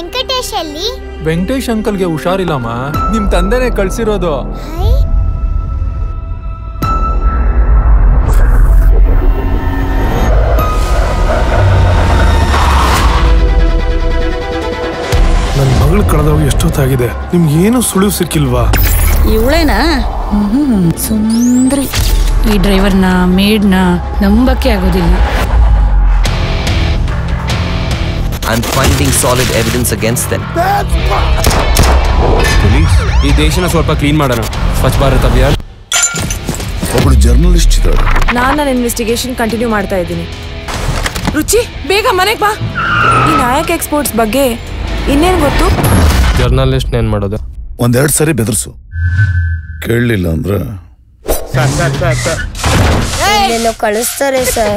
ವೆಂಕಟೇಶ್ ಅಲ್ಲಿ? ವೆಂಕಟೇಶ್ ಅಂಕಲ್ಗೆ ಹುಷಾರಿಲ್ಲಮ್ಮ, ನಿಮ್ ತಂದೆನೇ ಕಳ್ಸಿರೋದು. ನನ್ನ ಮಗಳು ಕಳೆದವಾಗ ಎಷ್ಟೊತ್ತಾಗಿದೆ, ನಿಮ್ಗೇನು ಸುಳಿವು ಸಿಕ್ಕಿಲ್ವಾ? ಇವಳೇನಾ ಸುಂದ್ರಿ? ಈ ಡ್ರೈವರ್ನ ಮೇಡ್ನ ನಂಬಕ್ಕೆ ಆಗೋದಿಲ್ಲ. I'm finding solid evidence against them. Police, ee deshana swarpa clean madana. Swachh Bharat abhiyan. Obru journalist idare. Naan investigation continue ಮಾಡ್ತಾ ಇದೀನಿ. ರುಚಿ, ಬೇಗ ಮನೆಗೆ ಬಾ. ಈ ನಾಯಕ್ ಎಕ್ಸ್ಪೋರ್ಟ್ಸ್ ಬಗ್ಗೆ ಇನ್ನೇನ್ ಗೊತ್ತು? ಜರ್ನಲಿಸ್ಟ್ ನೇನ್ ಮಾಡೋದು? ಒಂದ್ ಎರಡು ಸಾರಿ ಬೆದರ್ಸು, ಕೇಳಲಿಲ್ಲ ಅಂದ್ರೆ ಇಲ್ಲೇನೋ ಕಳಿಸ್ತಾರೆ ಸರ್.